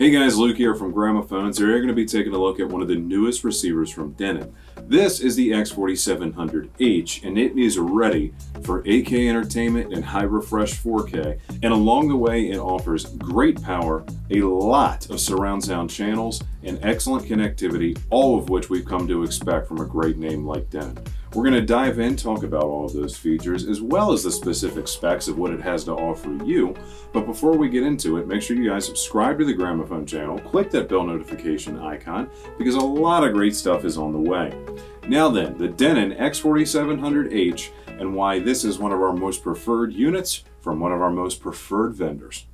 Hey guys, Luke here from Gramophone. So we're going to be taking a look at one of the newest receivers from Denon. This is the X4700H, and it is ready for 8K entertainment and high refresh 4K. And along the way, it offers great power, a lot of surround sound channels, and excellent connectivity, all of which we've come to expect from a great name like Denon. We're going to dive in, talk about all of those features, as well as the specific specs of what it has to offer you. But before we get into it, make sure you guys subscribe to the Gramophone channel, click that bell notification icon, because a lot of great stuff is on the way. Now then, the Denon X4700H, and why this is one of our most preferred units from one of our most preferred vendors.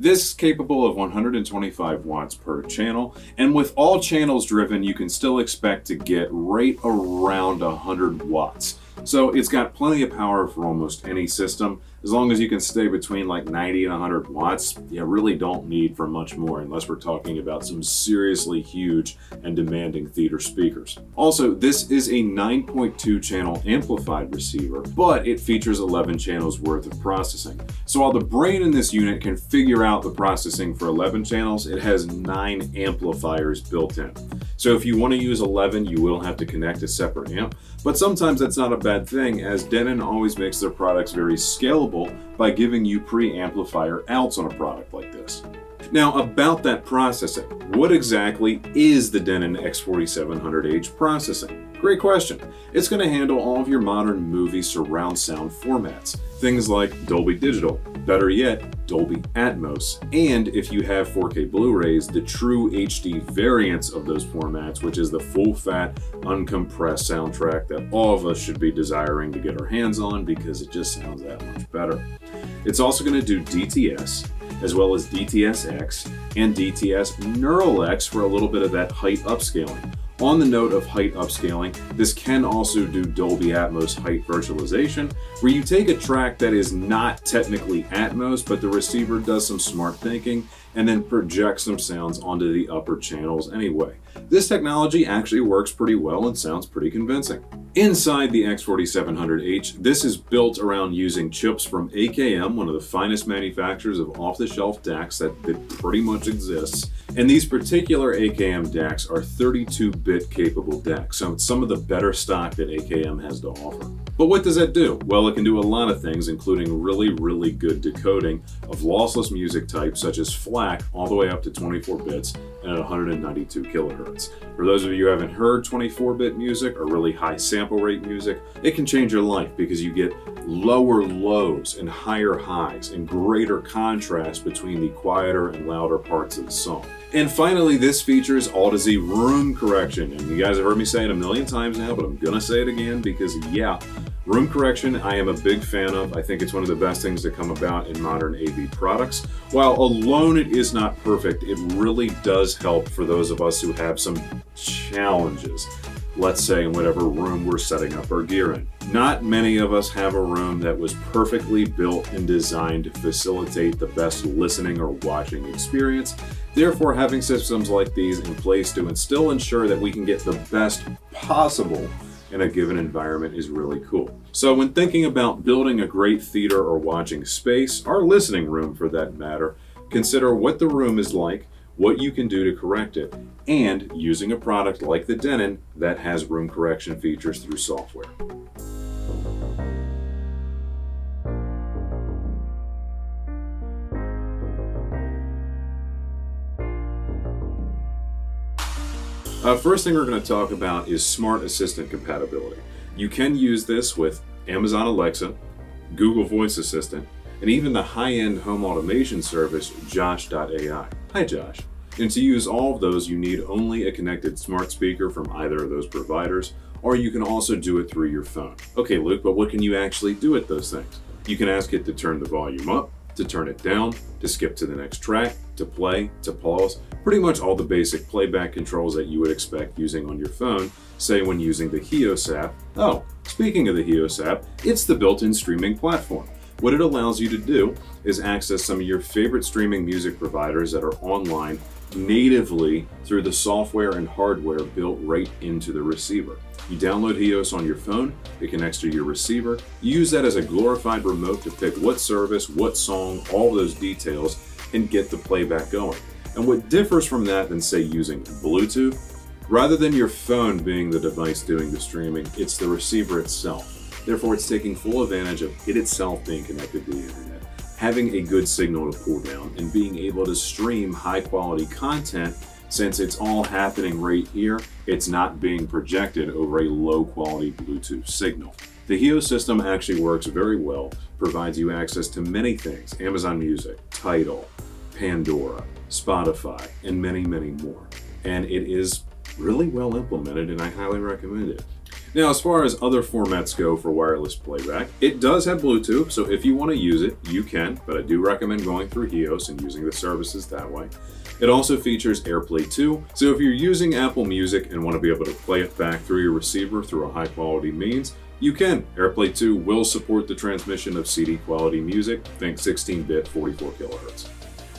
This is capable of 125 watts per channel, and with all channels driven, you can still expect to get right around 100 watts. So it's got plenty of power for almost any system. As long as you can stay between like 90 and 100 watts, you really don't need for much more unless we're talking about some seriously huge and demanding theater speakers. Also, this is a 9.2 channel amplified receiver, but it features 11 channels worth of processing. So while the brain in this unit can figure out the processing for 11 channels, it has 9 amplifiers built in. So if you want to use 11, you will have to connect a separate amp, but sometimes that's not a bad thing, as Denon always makes their products very scalable by giving you pre-amplifier outs on a product like this. Now, about that processing, what exactly is the Denon X4700H processing? Great question. It's going to handle all of your modern movie surround sound formats, things like Dolby Digital, better yet, Dolby Atmos, and if you have 4K Blu-rays, the true HD variants of those formats, which is the full-fat, uncompressed soundtrack that all of us should be desiring to get our hands on because it just sounds that much better. It's also going to do DTS, as well as DTS X and DTS Neural X for a little bit of that height upscaling. On the note of height upscaling, this can also do Dolby Atmos height virtualization, where you take a track that is not technically Atmos, but the receiver does some smart thinking and then projects some sounds onto the upper channels anyway. This technology actually works pretty well and sounds pretty convincing. Inside the X4700H, this is built around using chips from AKM, one of the finest manufacturers of off-the-shelf DACs that pretty much exists. And these particular AKM DACs are 32-bit capable DACs, so it's some of the better stock that AKM has to offer. But what does that do? Well, it can do a lot of things, including really, really good decoding of lossless music types such as FLAC all the way up to 24 bits and at 192 kilohertz. For those of you who haven't heard 24-bit music or really high sample rate music, it can change your life because you get lower lows and higher highs and greater contrast between the quieter and louder parts of the song. And finally, this features Audyssey room correction. And you guys have heard me say it a million times now, but I'm gonna say it again because yeah, room correction I am a big fan of. I think it's one of the best things to come about in modern AV products. While alone it is not perfect, it really does help for those of us who have some challenges, let's say in whatever room we're setting up our gear in. Not many of us have a room that was perfectly built and designed to facilitate the best listening or watching experience. Therefore, having systems like these in place to still ensure that we can get the best possible in a given environment is really cool. So when thinking about building a great theater or watching space, or listening room for that matter, consider what the room is like, what you can do to correct it, and using a product like the Denon that has room correction features through software. First thing we're going to talk about is smart assistant compatibility. You can use this with Amazon Alexa, Google Voice Assistant, and even the high-end home automation service Josh.ai. Hi Josh. And to use all of those, you need only a connected smart speaker from either of those providers, or you can also do it through your phone. Okay Luke, but what can you actually do with those things? You can ask it to turn the volume up, to turn it down, to skip to the next track, to play, to pause, pretty much all the basic playback controls that you would expect using on your phone, say when using the HEOS app. Oh, speaking of the HEOS app, it's the built-in streaming platform. What it allows you to do is access some of your favorite streaming music providers that are online natively through the software and hardware built right into the receiver. You download HEOS on your phone, it connects to your receiver. You use that as a glorified remote to pick what service, what song, all those details, and get the playback going. And what differs from that than, say, using Bluetooth, rather than your phone being the device doing the streaming, it's the receiver itself. Therefore, it's taking full advantage of it itself being connected to the internet, having a good signal to pull down, and being able to stream high-quality content since it's all happening right here. It's not being projected over a low-quality Bluetooth signal. The HEOS system actually works very well, provides you access to many things: Amazon Music, Tidal, Pandora, Spotify, and many, many more. And it is really well implemented, and I highly recommend it. Now, as far as other formats go for wireless playback, it does have Bluetooth, so if you want to use it, you can, but I do recommend going through HEOS and using the services that way. It also features AirPlay 2, so if you're using Apple Music and want to be able to play it back through your receiver through a high-quality means, you can. AirPlay 2 will support the transmission of CD-quality music, think 16-bit, 44 kHz.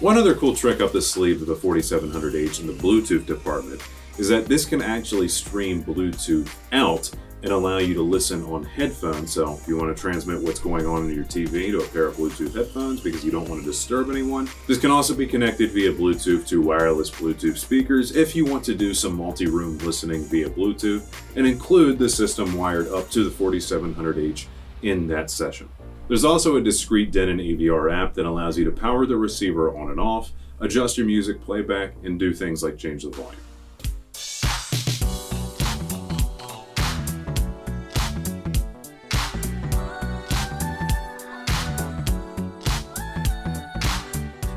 One other cool trick up the sleeve of the 4700H in the Bluetooth department is that this can actually stream Bluetooth out and allow you to listen on headphones. So if you want to transmit what's going on in your TV to a pair of Bluetooth headphones because you don't want to disturb anyone. This can also be connected via Bluetooth to wireless Bluetooth speakers if you want to do some multi-room listening via Bluetooth and include the system wired up to the 4700H in that session. There's also a discrete Denon AVR app that allows you to power the receiver on and off, adjust your music playback, and do things like change the volume.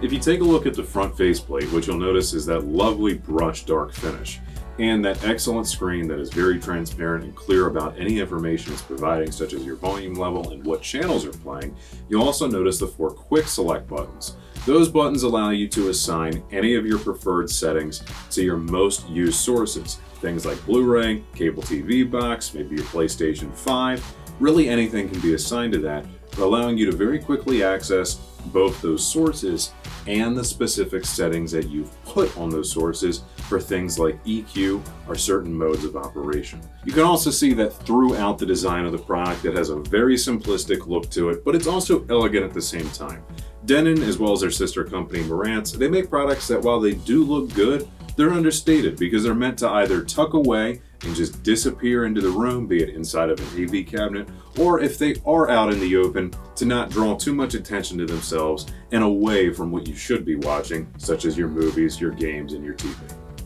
If you take a look at the front faceplate, what you'll notice is that lovely brushed dark finish and that excellent screen that is very transparent and clear about any information it's providing, such as your volume level and what channels are playing. You'll also notice the four quick select buttons. Those buttons allow you to assign any of your preferred settings to your most used sources, things like Blu-ray, cable TV box, maybe your PlayStation 5, really anything can be assigned to that, allowing you to very quickly access both those sources and the specific settings that you've put on those sources for things like EQ or certain modes of operation. You can also see that throughout the design of the product, it has a very simplistic look to it, but it's also elegant at the same time. Denon, as well as their sister company Marantz, they make products that while they do look good, they're understated because they're meant to either tuck away and just disappear into the room, be it inside of an AV cabinet, or if they are out in the open, to not draw too much attention to themselves and away from what you should be watching, such as your movies, your games, and your TV.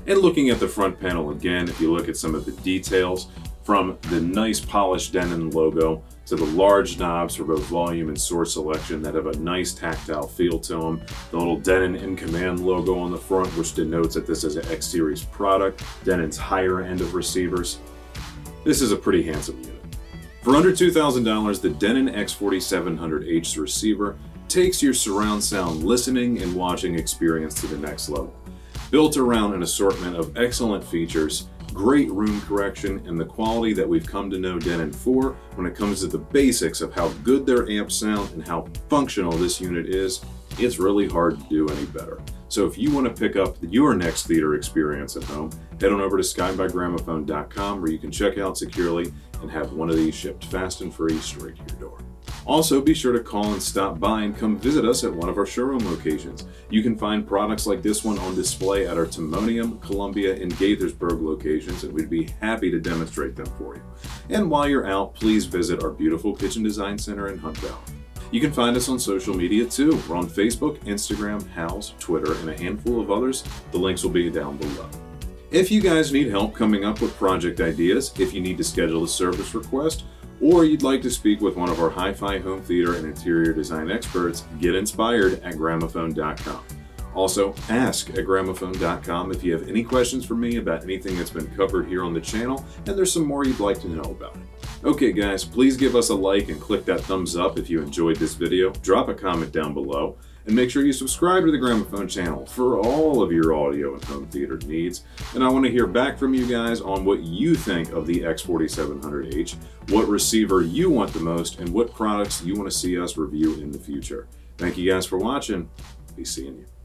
And looking at the front panel again, if you look at some of the details, from the nice polished Denon logo to the large knobs for both volume and source selection that have a nice tactile feel to them, the little Denon in Command logo on the front, which denotes that this is an X series product, Denon's higher end of receivers. This is a pretty handsome unit. For under $2,000, the Denon X4700H receiver takes your surround sound listening and watching experience to the next level. Built around an assortment of excellent features, great room correction, and the quality that we've come to know Denon for when it comes to the basics of how good their amps sound and how functional this unit is, it's really hard to do any better. So if you want to pick up your next theater experience at home, head on over to skybygramophone.com where you can check out securely and have one of these shipped fast and free straight to your door. Also, be sure to call and stop by and come visit us at one of our showroom locations. You can find products like this one on display at our Timonium, Columbia, and Gaithersburg locations, and we'd be happy to demonstrate them for you. And while you're out, please visit our beautiful Kitchen Design Center in Hunt Valley. You can find us on social media too. We're on Facebook, Instagram, House, Twitter, and a handful of others. The links will be down below. If you guys need help coming up with project ideas, if you need to schedule a service request, or you'd like to speak with one of our hi-fi home theater and interior design experts, get inspired at gramophone.com. Also, ask at gramophone.com if you have any questions for me about anything that's been covered here on the channel, and there's some more you'd like to know about it. Okay guys, please give us a like and click that thumbs up if you enjoyed this video. Drop a comment down below. And make sure you subscribe to the Gramophone channel for all of your audio and home theater needs. And I want to hear back from you guys on what you think of the X4700H, what receiver you want the most, and what products you want to see us review in the future. Thank you guys for watching. Be seeing you.